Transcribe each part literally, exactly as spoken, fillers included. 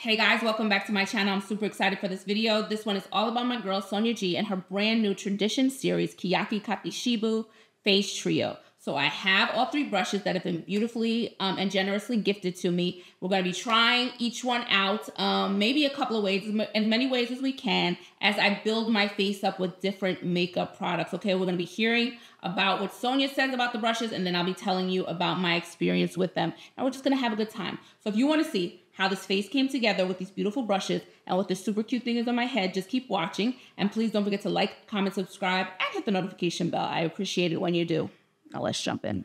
Hey guys, welcome back to my channel. I'm super excited for this video. This one is all about my girl Sonia G and her brand new Tradition Series Keyaki Katishibu Face Trio. So I have all three brushes that have been beautifully um, and generously gifted to me. We're going to be trying each one out um, maybe a couple of ways, as many ways as we can, as I build my face up with different makeup products. Okay, we're going to be hearing about what Sonia says about the brushes, and then I'll be telling you about my experience with them. And we're just going to have a good time. So if you want to see how this face came together with these beautiful brushes and what this super cute thing is on my head, just keep watching. And please don't forget to like, comment, subscribe, and hit the notification bell. I appreciate it when you do. Now let's jump in.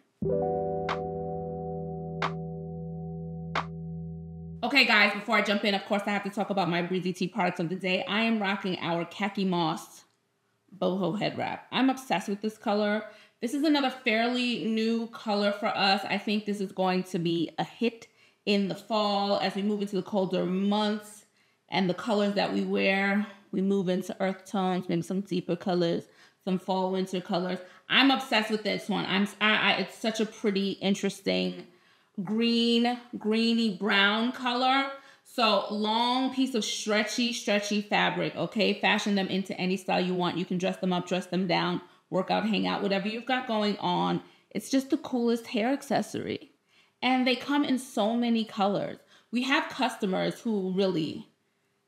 Okay guys, before I jump in, of course I have to talk about my Breezy Tee products of the day. I am rocking our Khaki Moss Boho Head Wrap. I'm obsessed with this color. This is another fairly new color for us. I think this is going to be a hit in the fall, as we move into the colder months and the colors that we wear, we move into earth tones, maybe some deeper colors, some fall winter colors. I'm obsessed with this one. I'm, I, I, it's such a pretty, interesting green, greeny brown color. So long piece of stretchy, stretchy fabric. Okay, fashion them into any style you want. You can dress them up, dress them down, work out, hang out, whatever you've got going on. It's just the coolest hair accessory. And they come in so many colors. We have customers who really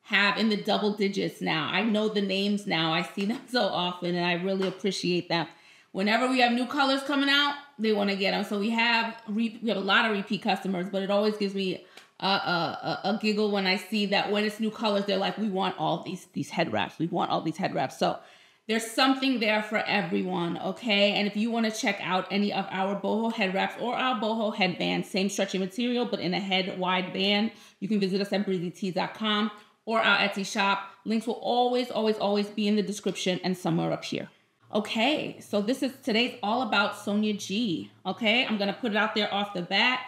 have in the double digits now. I know the names now. I see them so often, and I really appreciate them. Whenever we have new colors coming out, they want to get them. So we have we have a lot of repeat customers, but it always gives me a, a, a giggle when I see that when it's new colors, they're like, we want all these, these head wraps. We want all these head wraps. So there's something there for everyone, okay? And if you want to check out any of our boho head wraps or our boho headband, same stretchy material but in a head-wide band, you can visit us at breezy tee dot com or our Etsy shop. Links will always, always, always be in the description and somewhere up here. Okay, so this is today's all about Sonia G, okay? I'm going to put it out there off the bat.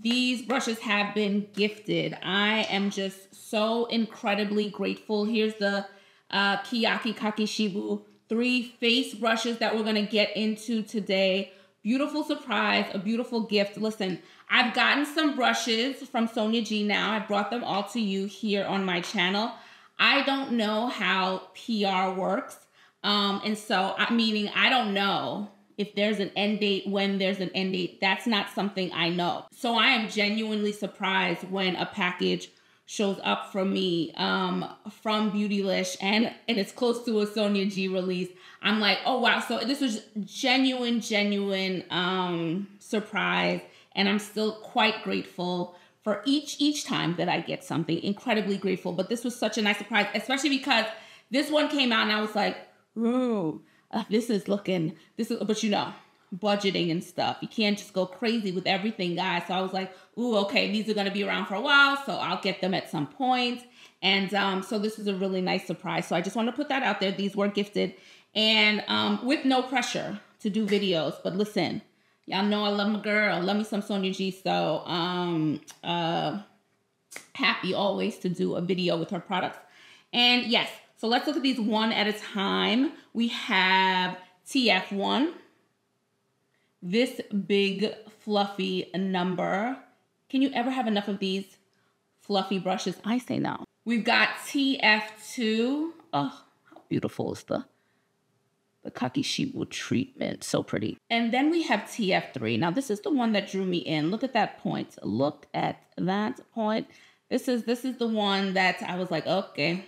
These brushes have been gifted. I am just so incredibly grateful. Here's the Uh, Keyaki Katishibu, three face brushes that we're going to get into today. Beautiful surprise, a beautiful gift. Listen, I've gotten some brushes from Sonia G now. I brought them all to you here on my channel. I don't know how P R works. Um, and so, I, meaning I don't know if there's an end date, when there's an end date. That's not something I know. So I am genuinely surprised when a package shows up from me um, from Beautylish, and, and it's close to a Sonia G release. I'm like, oh wow, so this was genuine, genuine um, surprise, and I'm still quite grateful for each, each time that I get something, incredibly grateful. But this was such a nice surprise, especially because this one came out and I was like, ooh, uh, this is looking, this is, but you know, budgeting and stuff. You can't just go crazy with everything, guys. So I was like, ooh, okay, these are going to be around for a while, so I'll get them at some point. And um, so this was a really nice surprise. So I just want to put that out there. These were gifted, and um, with no pressure to do videos. But listen, y'all know I love my girl. Love me some Sonia G. So um, uh, happy always to do a video with her products. And yes, so let's look at these one at a time. We have T F one. This big fluffy number. Can you ever have enough of these fluffy brushes? I say no. We've got T F two. Oh, how beautiful is the, the Katishibu treatment. So pretty. And then we have T F three. Now this is the one that drew me in. Look at that point. Look at that point. This is, this is the one that I was like, okay,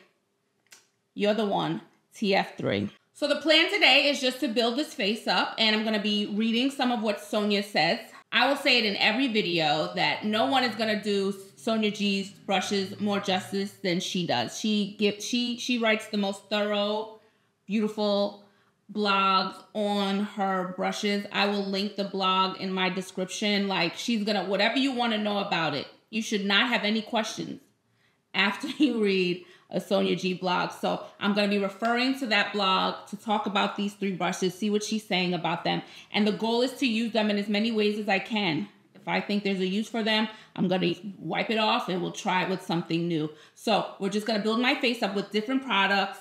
you're the one, T F three. So the plan today is just to build this face up, and I'm going to be reading some of what Sonia says. I will say it in every video that no one is going to do Sonia G's brushes more justice than she does. She give, she she writes the most thorough, beautiful blogs on her brushes. I will link the blog in my description. Like, she's going to, whatever you want to know about it, you should not have any questions after you read a Sonia G blog. So I'm going to be referring to that blog to talk about these three brushes, see what she's saying about them. And the goal is to use them in as many ways as I can. If I think there's a use for them, I'm going to wipe it off and we'll try it with something new. So we're just going to build my face up with different products,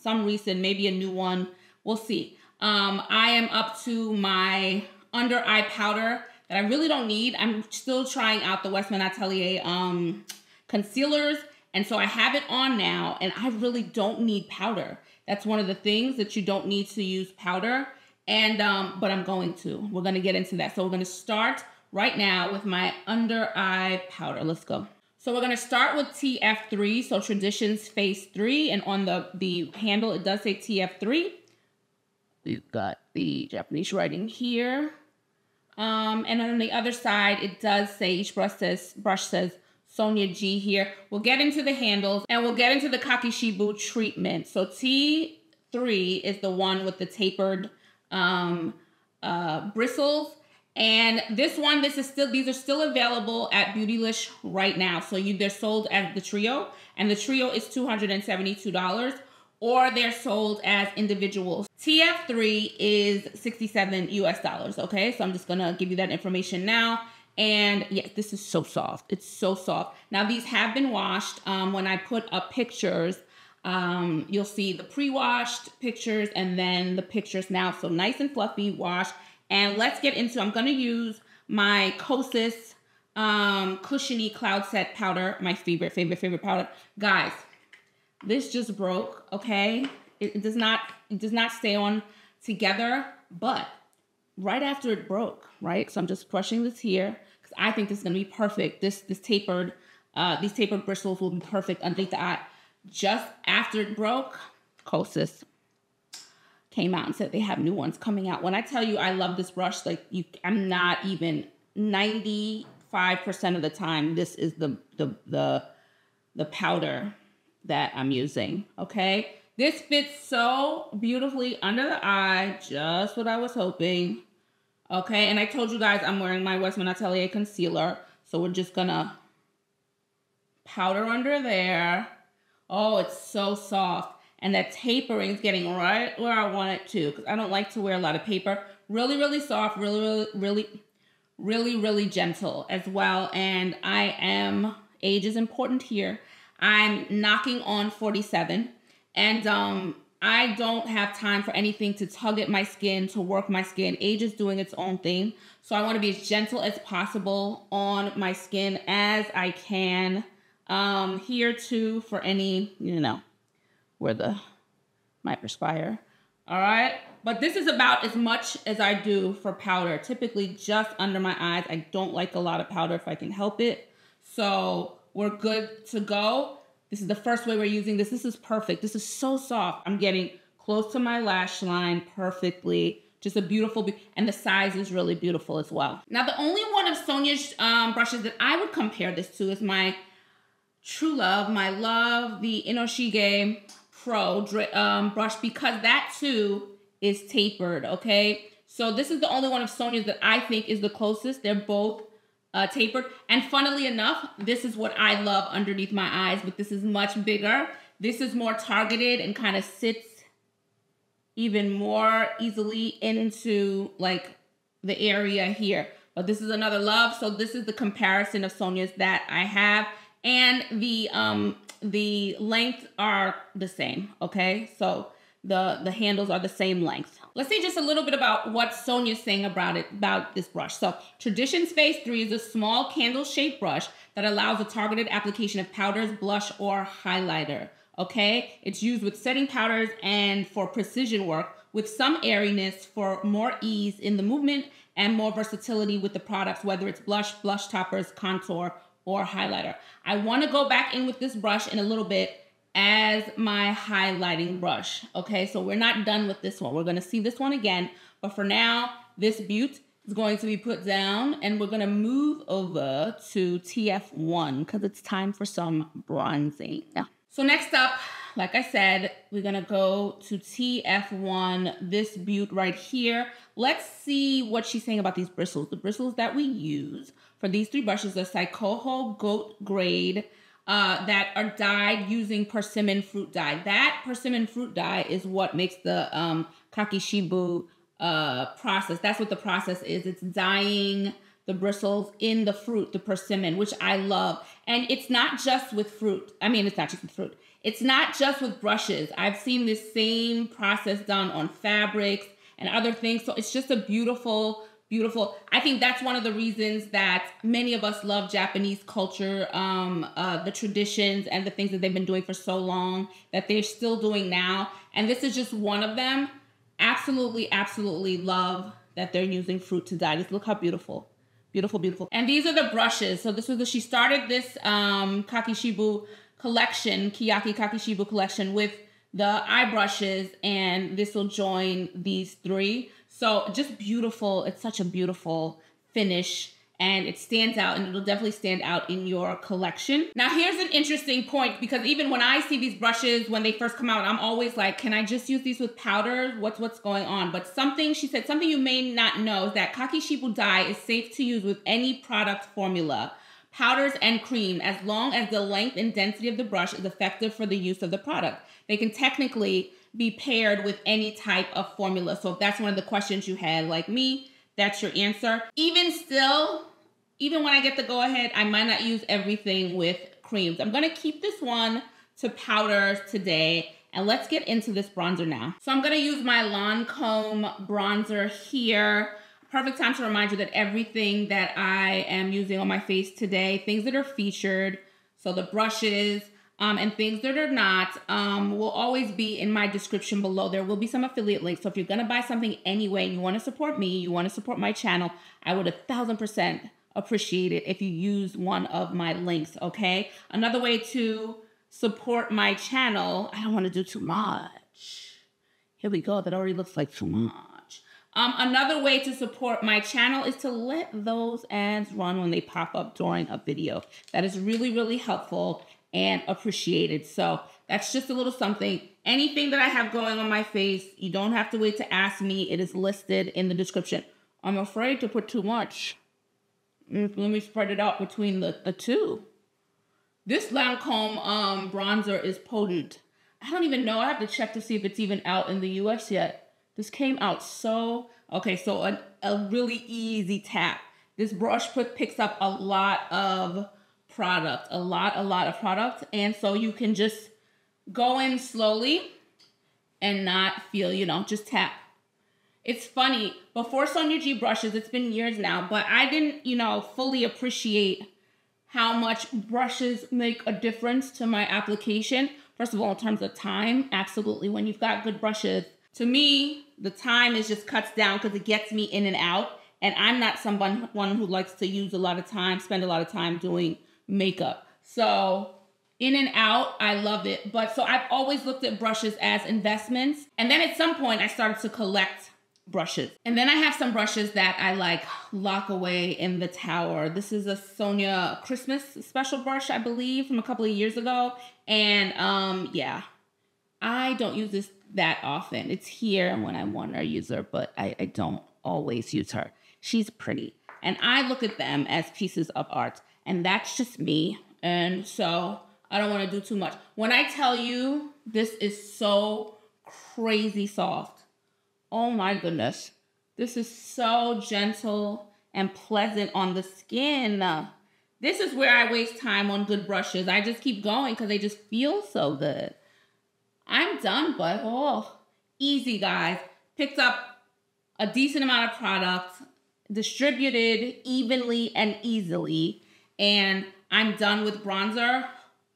some recent, maybe a new one. We'll see. Um, I am up to my under eye powder that I really don't need. I'm still trying out the Westman Atelier um, concealers. And so I have it on now, and I really don't need powder. That's one of the things that you don't need to use powder. And, um, but I'm going to, we're going to get into that. So we're going to start right now with my under eye powder. Let's go. So we're going to start with T F three. So Traditions Phase three. And on the, the handle, it does say T F three. We've got the Japanese writing here. Um, and on the other side, it does say, each brush says, brush says Sonia G here. We'll get into the handles and we'll get into the Kakishibu treatment. So T three is the one with the tapered um, uh, bristles. And this one, this is still, these are still available at Beautylish right now. So you, they're sold as the trio, and the trio is two hundred seventy-two dollars, or they're sold as individuals. T F three is sixty-seven U S dollars, okay? So I'm just gonna give you that information now. And yes, this is so soft. It's so soft. Now these have been washed. Um, when I put up pictures, um, you'll see the pre-washed pictures and then the pictures now. So nice and fluffy, washed. And let's get into, I'm going to use my Kosas um, Cushiony Cloud Set Powder, my favorite, favorite, favorite powder. Guys, this just broke, okay? It, it does not, it does not stay on together, but right after it broke, right? So I'm just crushing this here because I think this is going to be perfect. This, this tapered, uh, these tapered bristles will be perfect underneath the eye. Just after it broke, Kosas came out and said they have new ones coming out. When I tell you I love this brush, like you, I'm not even ninety-five percent of the time, this is the, the, the, the powder that I'm using, okay? This fits so beautifully under the eye, just what I was hoping, okay? And I told you guys I'm wearing my Westman Atelier concealer, so we're just gonna powder under there. Oh, it's so soft. And that tapering is getting right where I want it to, because I don't like to wear a lot of paper. Really, really soft, really, really, really, really, really gentle as well. And I am, age is important here. I'm knocking on forty-seven, and um, I don't have time for anything to tug at my skin, to work my skin. Age is doing its own thing. So I want to be as gentle as possible on my skin as I can. Um, here too for any, you know, where the might perspire, all right? But this is about as much as I do for powder, typically just under my eyes. I don't like a lot of powder if I can help it. So we're good to go. This is the first way we're using this. This is perfect. This is so soft. I'm getting close to my lash line perfectly. Just a beautiful, be and the size is really beautiful as well. Now, the only one of Sonia's um, brushes that I would compare this to is my true love, my love, the Inoshige Pro um, brush, because that too is tapered, okay? So this is the only one of Sonia's that I think is the closest. They're both uh, tapered. And funnily enough, this is what I love underneath my eyes, but this is much bigger. This is more targeted and kind of sits even more easily into like the area here. But this is another love. So this is the comparison of Sonia's that I have. And the um the lengths are the same, okay? So the the handles are the same length. Let's say just a little bit about what Sonia's saying about it about this brush. So Traditions Phase three is a small candle-shaped brush that allows a targeted application of powders, blush, or highlighter, okay? It's used with setting powders and for precision work, with some airiness for more ease in the movement and more versatility with the products, whether it's blush, blush toppers, contour, or highlighter. I want to go back in with this brush in a little bit as my highlighting brush. Okay, so we're not done with this one. We're going to see this one again, but for now, this beaut is going to be put down, and we're going to move over to T F one because it's time for some bronzing. Yeah. So next up, like I said, we're going to go to T F one, this beaut right here. Let's see what she's saying about these bristles. The bristles that we use for these three brushes are Saikoho Goat Grade uh, that are dyed using persimmon fruit dye. That persimmon fruit dye is what makes the um, Kakishibu uh, process. That's what the process is. It's dyeing the bristles in the fruit, the persimmon, which I love. And it's not just with fruit. I mean, it's not just with fruit. It's not just with brushes. I've seen this same process done on fabrics and other things. So it's just a beautiful, beautiful. I think that's one of the reasons that many of us love Japanese culture, um, uh, the traditions and the things that they've been doing for so long that they're still doing now. And this is just one of them. Absolutely, absolutely love that they're using fruit to dye. Just look how beautiful. Beautiful, beautiful. And these are the brushes. So this was the, she started this um, Kakishibu collection, Keyaki Kakishibu collection with the eye brushes, and this will join these three. So just beautiful. It's such a beautiful finish and it stands out, and it'll definitely stand out in your collection. Now here's an interesting point, because even when I see these brushes, when they first come out, I'm always like, can I just use these with powder? What's what's going on? But something, she said, something you may not know is that Kakishibu dye is safe to use with any product formula, powders and cream, as long as the length and density of the brush is effective for the use of the product. They can technically be paired with any type of formula. So if that's one of the questions you had, like me, that's your answer. Even still, even when I get the go ahead, I might not use everything with creams. I'm gonna keep this one to powders today, and let's get into this bronzer now. So I'm gonna use my Lancome bronzer here. Perfect time to remind you that everything that I am using on my face today, things that are featured, so the brushes, Um, and things that are not um, will always be in my description below. There will be some affiliate links. So if you're going to buy something anyway and you want to support me, you want to support my channel, I would a thousand percent appreciate it if you use one of my links, okay? Another way to support my channel, I don't want to do too much. Here we go. That already looks like too much. Um, another way to support my channel is to let those ads run when they pop up during a video. That is really, really helpful and appreciated. So that's just a little something. Anything that I have going on my face, you don't have to wait to ask me. It is listed in the description. I'm afraid to put too much. Let me spread it out between the, the two. This Lancome um, bronzer is potent. I don't even know. I have to check to see if it's even out in the U S yet. This came out so... Okay, so a, a really easy tap. This brush put, picks up a lot of... product, a lot, a lot of product. And so you can just go in slowly and not feel, you know, just tap. It's funny, before Sonia G brushes, it's been years now, but I didn't, you know, fully appreciate how much brushes make a difference to my application. First of all, in terms of time, absolutely. When you've got good brushes, to me, the time is just cuts down because it gets me in and out. And I'm not someone one who likes to use a lot of time, spend a lot of time doing makeup. So in and out, I love it. But so I've always looked at brushes as investments. And then at some point I started to collect brushes. And then I have some brushes that I like lock away in the tower. This is a Sonia Christmas special brush, I believe, from a couple of years ago. And um, yeah, I don't use this that often. It's here when I want to use her, but I, I don't always use her. She's pretty. And I look at them as pieces of art. And that's just me. And so I don't want to do too much. When I tell you this is so crazy soft. Oh my goodness. This is so gentle and pleasant on the skin. This is where I waste time on good brushes. I just keep going because they just feel so good. I'm done, but oh, easy guys. Picked up a decent amount of product, distributed evenly and easily. And I'm done with bronzer.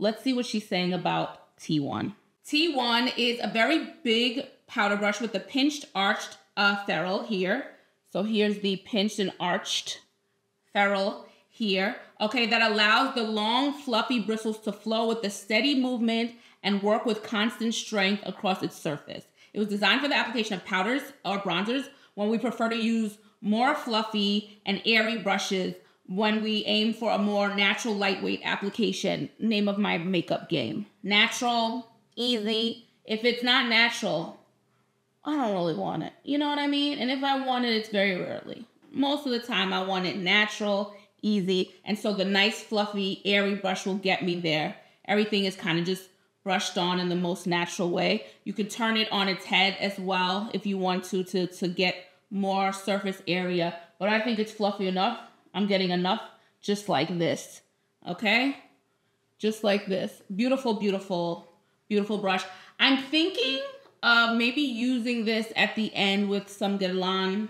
Let's see what she's saying about T one. T one is a very big powder brush with a pinched arched uh, ferrule here. So here's the pinched and arched ferrule here. Okay, that allows the long fluffy bristles to flow with a steady movement and work with constant strength across its surface. It was designed for the application of powders or bronzers when we prefer to use more fluffy and airy brushes, when we aim for a more natural, lightweight application. Name of my makeup game. Natural, easy. If it's not natural, I don't really want it. You know what I mean? And if I want it, it's very rarely. Most of the time, I want it natural, easy. And so the nice, fluffy, airy brush will get me there. Everything is kind of just brushed on in the most natural way. You can turn it on its head as well if you want to, to, to get more surface area. But I think it's fluffy enough. I'm getting enough just like this, okay? Just like this. Beautiful, beautiful, beautiful brush. I'm thinking of maybe using this at the end with some Guerlain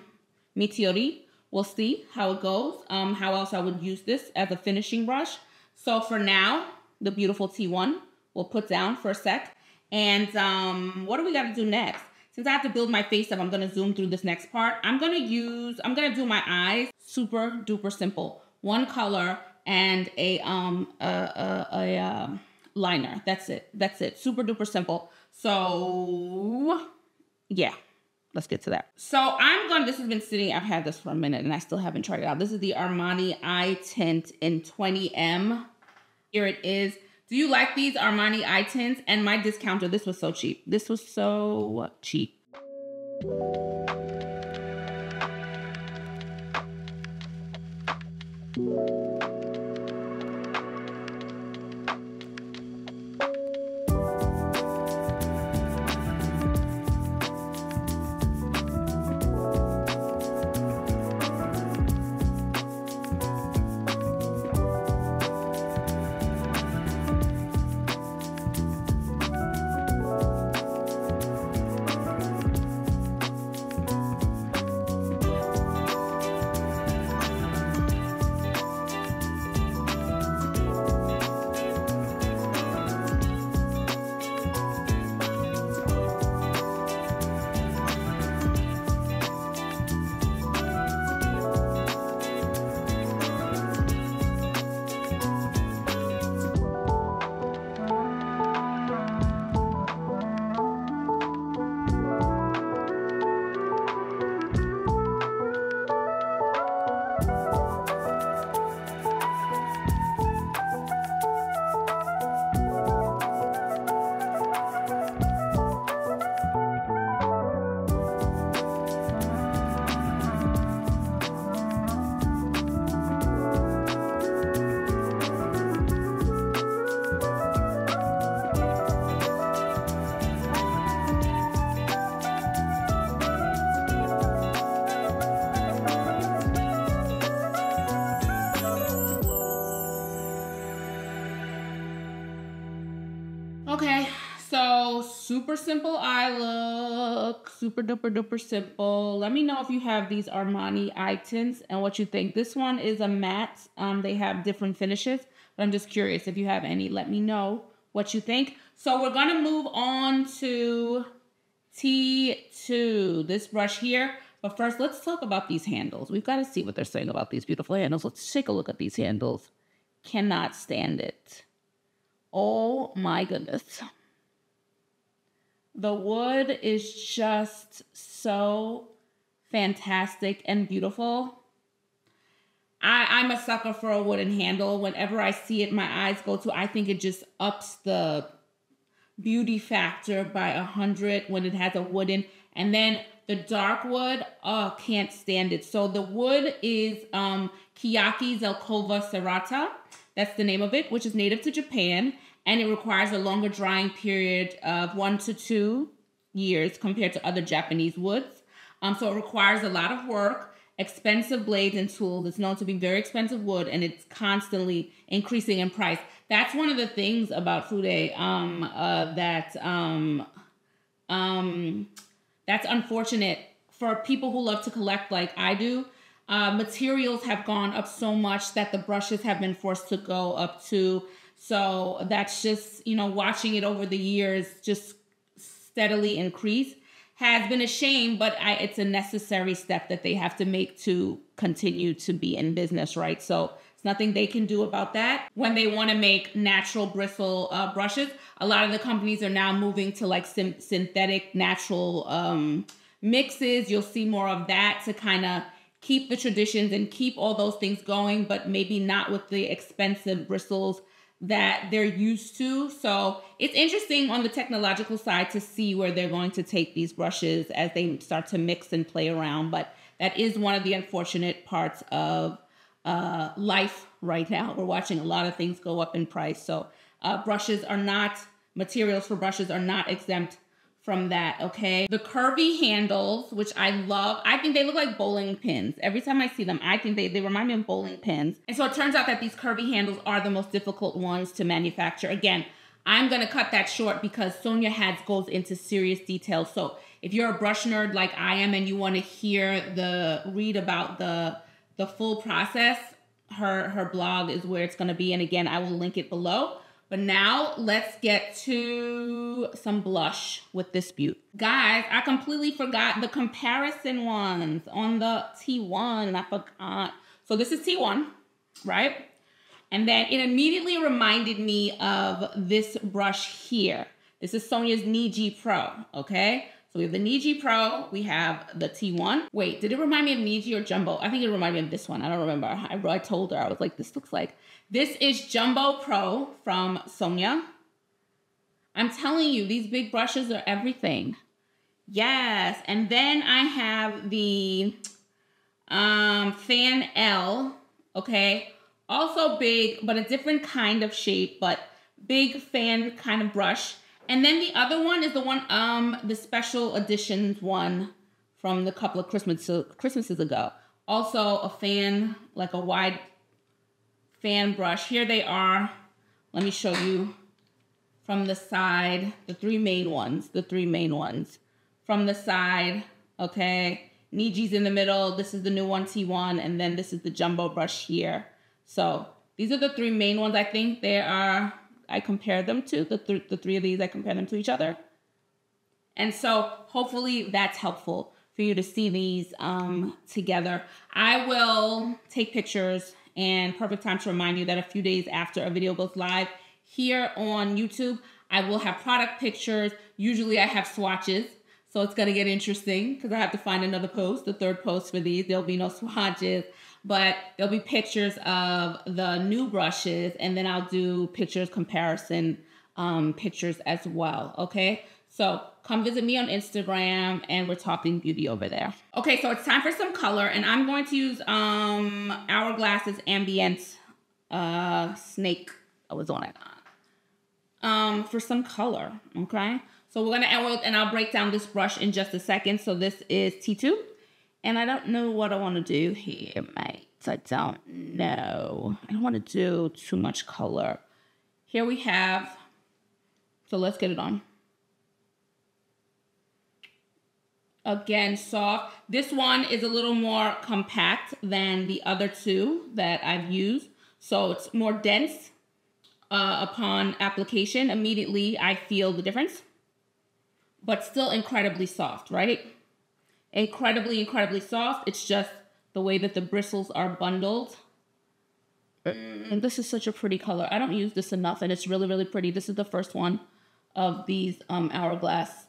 Météorites. We'll see how it goes, um, how else I would use this as a finishing brush. So for now, the beautiful T one we'll put down for a sec. And um, what do we got to do next? Since I have to build my face up, I'm going to zoom through this next part. I'm going to use, I'm going to do my eyes. Super duper simple. One color and a, um, a, a, a um, liner. That's it. That's it. Super duper simple. So yeah. Let's get to that. So I'm going, this has been sitting, I've had this for a minute and I still haven't tried it out. This is the Armani Eye Tint in twenty M. Here it is. Do you like these Armani Eye Tints? And my discounter, this was so cheap. This was so cheap. Super simple eye look, super duper duper simple. Let me know if you have these Armani eye tints and what you think. This one is a matte. Um, they have different finishes, but I'm just curious if you have any. Let me know what you think. So we're gonna move on to T two, this brush here. But first, let's talk about these handles. We've got to see what they're saying about these beautiful handles. Let's take a look at these handles. Cannot stand it. Oh my goodness. The wood is just so fantastic and beautiful. I, I'm a sucker for a wooden handle. Whenever I see it, my eyes go to, I think it just ups the beauty factor by a hundred when it has a wooden. And then the dark wood, oh, can't stand it. So the wood is um, Keyaki Zelkova Serrata. That's the name of it, which is native to Japan. And it requires a longer drying period of one to two years compared to other Japanese woods. Um, so it requires a lot of work, expensive blades and tools. It's known to be very expensive wood, and it's constantly increasing in price. That's one of the things about Fude um, uh, that um, um, that's unfortunate for people who love to collect like I do. Uh, materials have gone up so much that the brushes have been forced to go up to. So that's just, you know, watching it over the years just steadily increase has been a shame, but I, it's a necessary step that they have to make to continue to be in business, right? So it's nothing they can do about that. When they want to make natural bristle uh, brushes, a lot of the companies are now moving to like synthetic natural um, mixes. You'll see more of that to kind of keep the traditions and keep all those things going, but maybe not with the expensive bristles that they're used to. So it's interesting on the technological side to see where they're going to take these brushes as they start to mix and play around. But that is one of the unfortunate parts of uh, life right now. We're watching a lot of things go up in price. So uh, brushes are not, materials for brushes are not exempt from that, okay? The curvy handles, which I love. I think they look like bowling pins. Every time I see them, I think they, they remind me of bowling pins. And so it turns out that these curvy handles are the most difficult ones to manufacture. Again, I'm gonna cut that short because Sonia has goes into serious detail. So if you're a brush nerd like I am and you wanna hear the, read about the the full process, her her blog is where it's going to be. And again, I will link it below. But now let's get to some blush with this beaut. Guys, I completely forgot the comparison ones on the T one. I forgot. So this is T one, right? And then it immediately reminded me of this brush here. This is Sonia's Niji Pro, okay? So we have the Niji Pro, we have the T one. Wait, did it remind me of Niji or Jumbo? I think it reminded me of this one. I don't remember. I, I told her, I was like, this looks like. This is Jumbo Pro from Sonia. I'm telling you, these big brushes are everything. Yes, and then I have the um, Fan L, okay? Also big, but a different kind of shape, but big fan kind of brush. And then the other one is the one, um, the special editions one from the couple of Christmas, Christmases ago. Also a fan, like a wide fan brush. Here they are. Let me show you from the side, the three main ones, the three main ones from the side. Okay. Niji's in the middle. This is the new one, T one. And then this is the jumbo brush here. So these are the three main ones. I think there are, I compare them to, the, th the three of these, I compare them to each other. And so hopefully that's helpful for you to see these um, together. I will take pictures, and perfect time to remind you that a few days after a video goes live here on YouTube, I will have product pictures. Usually I have swatches, so it's gonna get interesting because I have to find another post, the third post for these. There'll be no swatches, but there'll be pictures of the new brushes, and then I'll do pictures, comparison um, pictures as well, okay? So come visit me on Instagram, and we're talking beauty over there. Okay, so it's time for some color, and I'm going to use um, Hourglass's Ambient uh, Snake. I was on it. Um, for some color, okay? So we're gonna, and, we'll, and I'll break down this brush in just a second. So this is T two. And I don't know what I want to do here, mate. I don't know. I don't want to do too much color. Here we have, so let's get it on. Again, soft. This one is a little more compact than the other two that I've used. So it's more dense uh, upon application. Immediately, I feel the difference, but still incredibly soft, right? Incredibly, incredibly soft. It's just the way that the bristles are bundled. And this is such a pretty color. I don't use this enough, and it's really, really pretty. This is the first one of these um, Hourglass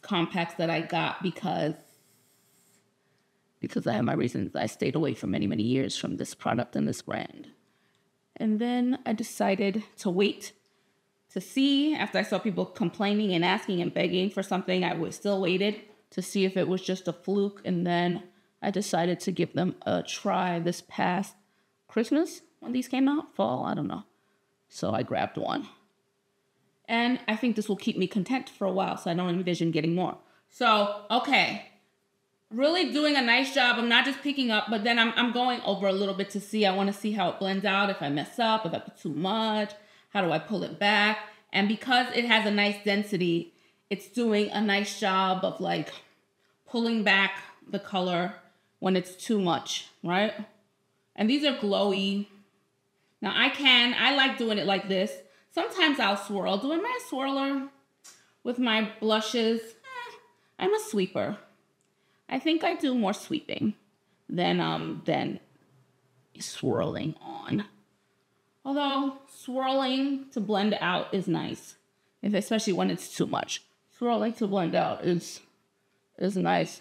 compacts that I got because, because I have my reasons. I stayed away for many, many years from this product and this brand. And then I decided to wait to see. After I saw people complaining and asking and begging for something, I was still waited to see if it was just a fluke. And then I decided to give them a try this past Christmas when these came out, fall, I don't know. So I grabbed one. And I think this will keep me content for a while, so I don't envision getting more. So, okay, really doing a nice job. I'm not just picking up, but then I'm, I'm going over a little bit to see. I wanna see how it blends out, if I mess up, if I put too much, how do I pull it back? And because it has a nice density, it's doing a nice job of like pulling back the color when it's too much, right? And these are glowy. Now I can, I like doing it like this. Sometimes I'll swirl. Doing my swirler with my blushes, eh, I'm a sweeper. I think I do more sweeping than, um, than swirling on. Although swirling to blend out is nice, if, especially when it's too much. I like to blend out is is nice,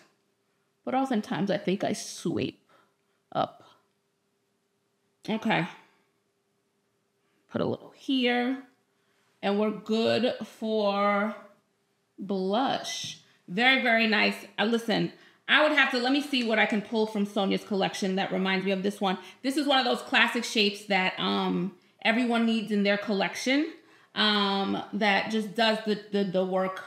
but oftentimes I think I sweep up. Okay, put a little here, and we're good for blush. Very, very nice. Uh, listen, I would have to, let me see what I can pull from Sonia's collection that reminds me of this one. This is one of those classic shapes that um everyone needs in their collection, um that just does the the, the work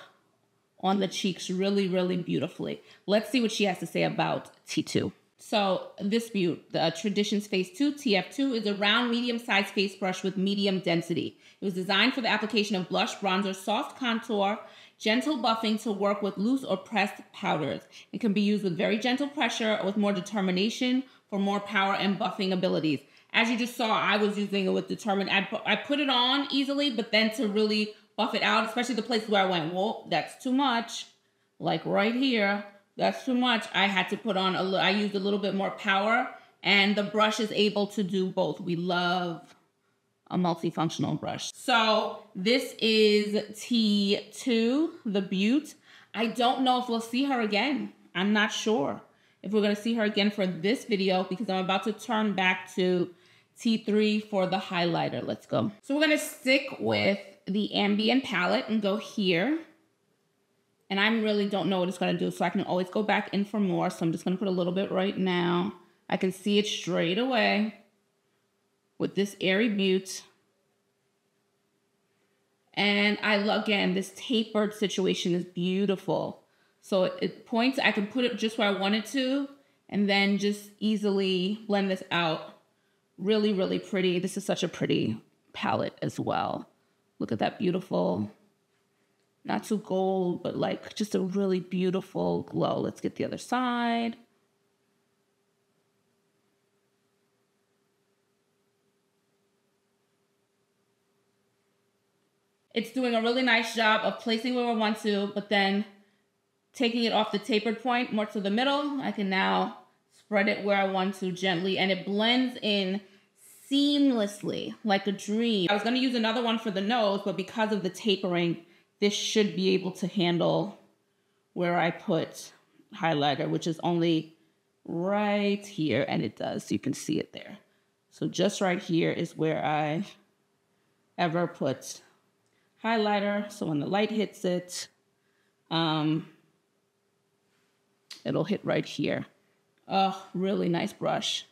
on the cheeks really, really beautifully. Let's see what she has to say about T two. So this beauty, the Traditions Phase two T F two, is a round medium-sized face brush with medium density. It was designed for the application of blush, bronzer, soft contour, gentle buffing to work with loose or pressed powders. It can be used with very gentle pressure or with more determination for more power and buffing abilities. As you just saw, I was using it with Determined. I, pu I put it on easily, but then to really buff it out, especially the places where I went, whoa, that's too much. Like right here, that's too much. I had to put on, a I used a little bit more power, and the brush is able to do both. We love a multifunctional brush. So this is T two, the Beaut. I don't know if we'll see her again. I'm not sure if we're gonna see her again for this video, because I'm about to turn back to T three for the highlighter. Let's go. So we're gonna stick with the ambient palette and go here. And I really don't know what it's gonna do, so I can always go back in for more. So I'm just gonna put a little bit right now. I can see it straight away with this Airy Beaut. And I love, again, this tapered situation is beautiful. So it, it points, I can put it just where I want it to, and then just easily blend this out. Really, really pretty. This is such a pretty palette as well. Look at that beautiful, not too gold, but like just a really beautiful glow. Let's get the other side. It's doing a really nice job of placing where we want to, but then taking it off the tapered point more to the middle. I can now spread it where I want to gently, and it blends in seamlessly like a dream. I was gonna use another one for the nose, but because of the tapering, this should be able to handle where I put highlighter, which is only right here, and it does, so you can see it there. So just right here is where I ever put highlighter, so when the light hits it, um, it'll hit right here. Oh, really nice brush.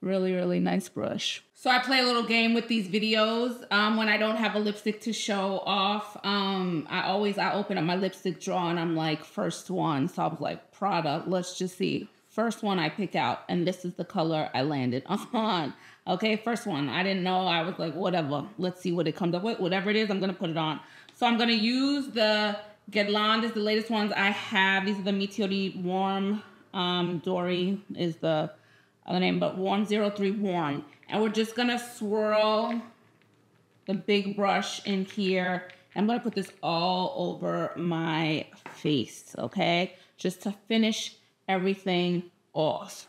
Really, really nice brush. So I play a little game with these videos. Um, when I don't have a lipstick to show off, um, I always, I open up my lipstick drawer and I'm like, first one. So I was like, Prada, let's just see. First one I pick out, and this is the color I landed on. Okay, first one. I didn't know. I was like, whatever. Let's see what it comes up with. Whatever it is, I'm going to put it on. So I'm going to use the Guerlain. This is the latest ones I have. These are the Météorites Warm. Um, Dory is the other name, but Warm zero three Warm. And we're just going to swirl the big brush in here. I'm going to put this all over my face, okay? Just to finish everything off,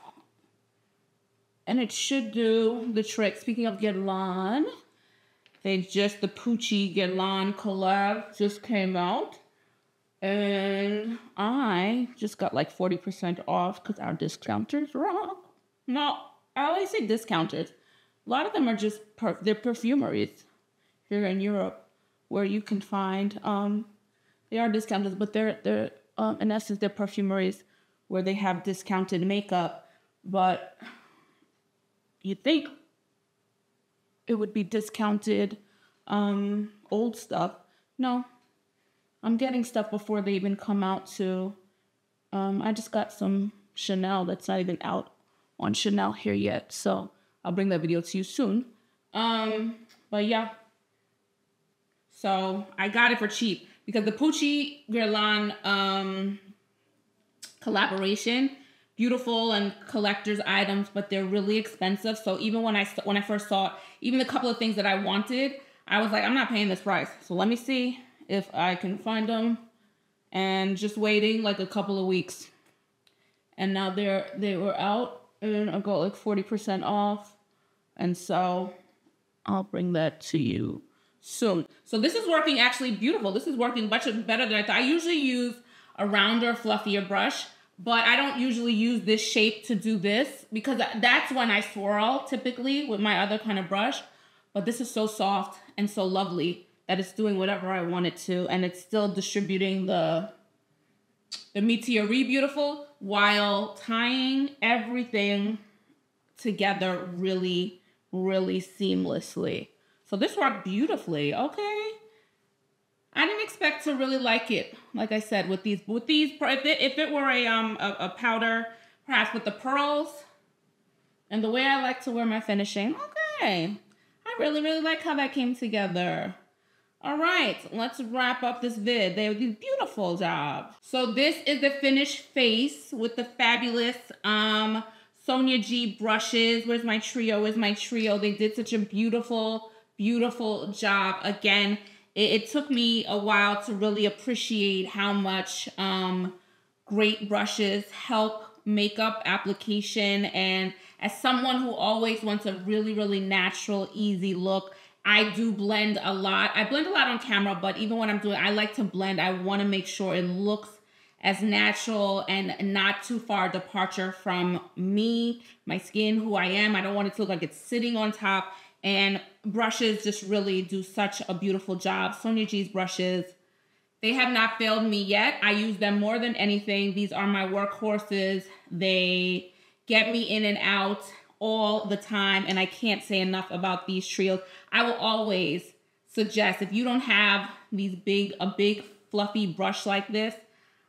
and it should do the trick. Speaking of Guerlain, they just the Pucci Guerlain collab just came out, and I just got like forty percent off because our discounters rock. No, I always say discounters. A lot of them are just perf they're perfumeries here in Europe, where you can find um they are discounters, but they're they're um, in essence they're perfumeries, where they have discounted makeup, but you'd think it would be discounted um, old stuff. No, I'm getting stuff before they even come out too. Um, I just got some Chanel that's not even out on Chanel here yet, so I'll bring that video to you soon. Um, but yeah, so I got it for cheap because the Pucci Guerlain um, collaboration, beautiful and collector's items, but they're really expensive. So even when I when I first saw it, even the couple of things that I wanted, I was like, I'm not paying this price. So let me see if I can find them, and just waiting like a couple of weeks, and now they're they were out, and I got like forty percent off, and so I'll bring that to you soon. So this is working actually beautiful. This is working much better than I thought. I usually use a rounder, fluffier brush, but I don't usually use this shape to do this because that's when I swirl typically with my other kind of brush. But this is so soft and so lovely that it's doing whatever I want it to, and it's still distributing the the Météorites beautiful while tying everything together really, really seamlessly. So this worked beautifully, okay? I didn't expect to really like it. Like I said, with these, with these, if it, if it were a um a, a powder, perhaps with the pearls, and the way I like to wear my finishing. Okay, I really really like how that came together. All right, let's wrap up this vid. They did a beautiful job. So this is the finished face with the fabulous um Sonia G brushes. Where's my trio? Is my trio? They did such a beautiful, beautiful job. Again, it, it took me a while to really appreciate how much um, great brushes help makeup application. And as someone who always wants a really, really natural, easy look, I do blend a lot. I blend a lot on camera, but even when I'm doing, I like to blend. I want to make sure it looks as natural and not too far departure from me, my skin, who I am. I don't want it to look like it's sitting on top. And brushes just really do such a beautiful job. Sonia G's brushes, they have not failed me yet. I use them more than anything. These are my workhorses. They get me in and out all the time, and I can't say enough about these trios. I will always suggest, if you don't have these big, a big fluffy brush like this,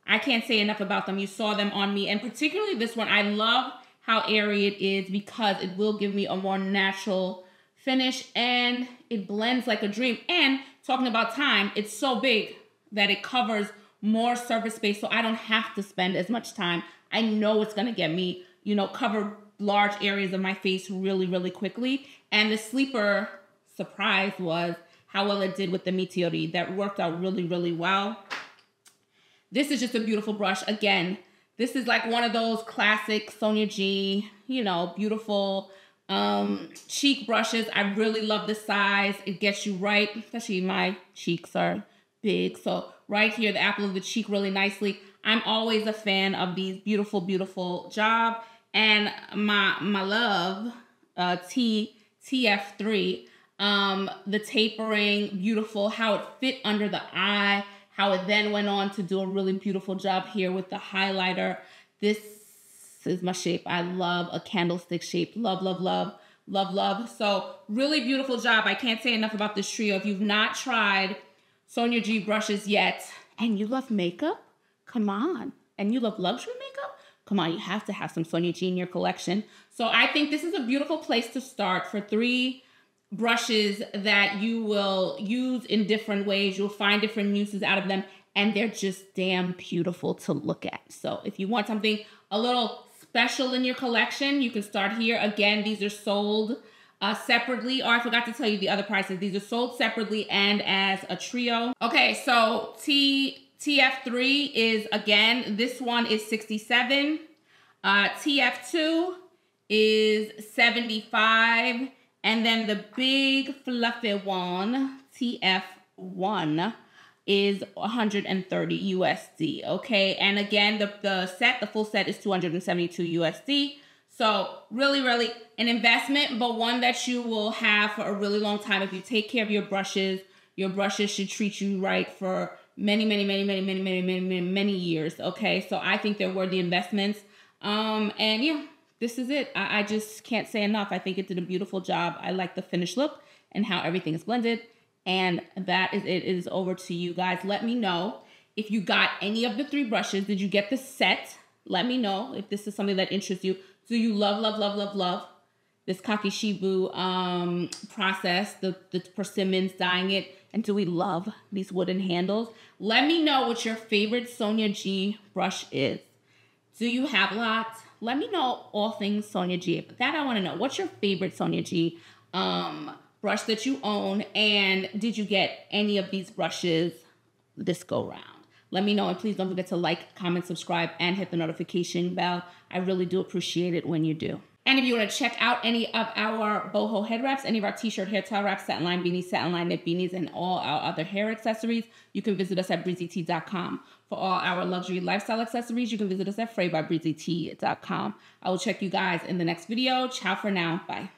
I can't say enough about them. You saw them on me, and particularly this one. I love how airy it is because it will give me a more natural finish, and it blends like a dream. And talking about time, it's so big that it covers more surface space, so I don't have to spend as much time. I know it's gonna get me, you know, cover large areas of my face really, really quickly. And the sleeper surprise was how well it did with the Météorites. That worked out really, really well. This is just a beautiful brush. Again, this is like one of those classic Sonia G, you know, beautiful um, cheek brushes. I really love the size. It gets you right, especially my cheeks are big. So right here, the apple of the cheek really nicely. I'm always a fan of these beautiful, beautiful job. And my my love, uh, T, T F three, um, the tapering, beautiful, how it fit under the eye, how it then went on to do a really beautiful job here with the highlighter. This is my shape. I love a candlestick shape. Love, love, love, love, love. So really beautiful job. I can't say enough about this trio. If you've not tried Sonia G brushes yet, and you love makeup, come on. And you love luxury makeup, come on. You have to have some Sonia G in your collection. So I think this is a beautiful place to start for three brushes that you will use in different ways. You'll find different uses out of them, and they're just damn beautiful to look at. So if you want something a little special in your collection, you can start here. Again, these are sold Uh, separately, or I forgot to tell you the other prices. These are sold separately and as a trio. Okay, so T, T F three is, again, this one is sixty-seven. Uh, T F two is seventy-five. And then the big fluffy one, T F one, is one hundred thirty U S D, okay? And again, the, the set, the full set is two hundred seventy-two U S D. So really, really an investment, but one that you will have for a really long time. If you take care of your brushes, your brushes should treat you right for many, many, many, many, many, many, many, many, many years. Okay, so I think they're worthy investments. Um, and yeah, this is it. I, I just can't say enough. I think it did a beautiful job. I like the finished look and how everything is blended. And that is it. It is over to you guys. Let me know if you got any of the three brushes. Did you get the set? Let me know if this is something that interests you. Do you love, love, love, love, love this Kakishibu um, process, the, the persimmons, dyeing it? And do we love these wooden handles? Let me know what your favorite Sonia G brush is. Do you have lots? Let me know all things Sonia G. But that I want to know. What's your favorite Sonia G um, brush that you own? And did you get any of these brushes this go round? Let me know, and please don't forget to like, comment, subscribe, and hit the notification bell. I really do appreciate it when you do. And if you want to check out any of our boho head wraps, any of our t-shirt, hair towel wraps, satin line beanies, satin line knit beanies, and all our other hair accessories, you can visit us at breezy tee dot com. For all our luxury lifestyle accessories, you can visit us at frey by breezy tee dot com. I will check you guys in the next video. Ciao for now. Bye.